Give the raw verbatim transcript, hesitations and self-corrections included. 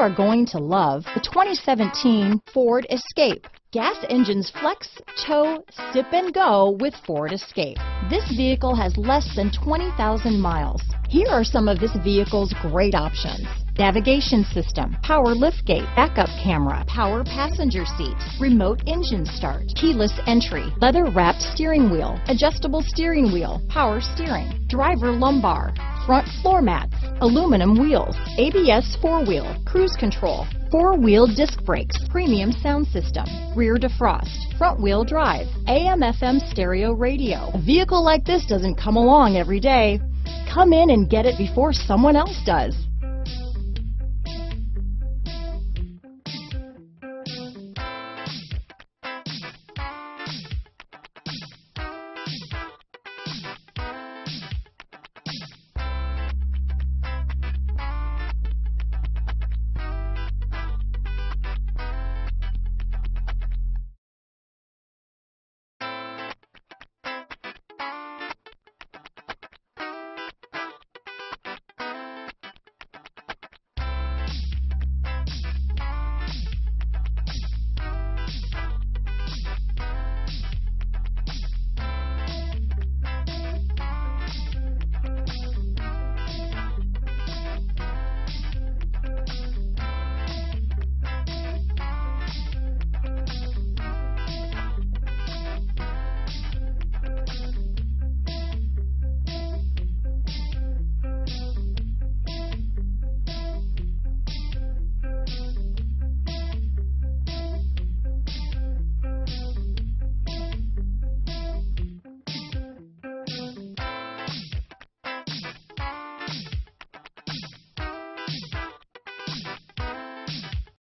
are going to love the twenty seventeen Ford Escape. Gas engines flex, tow, sip and go with Ford Escape. This vehicle has less than twenty thousand miles. Here are some of this vehicle's great options. Navigation system, power liftgate, backup camera, power passenger seat, remote engine start, keyless entry, leather wrapped steering wheel, adjustable steering wheel, power steering, driver lumbar, front floor mats, aluminum wheels, A B S four-wheel, cruise control, four-wheel disc brakes, premium sound system, rear defrost, front-wheel drive, A M F M stereo radio. A vehicle like this doesn't come along every day. Come in and get it before someone else does.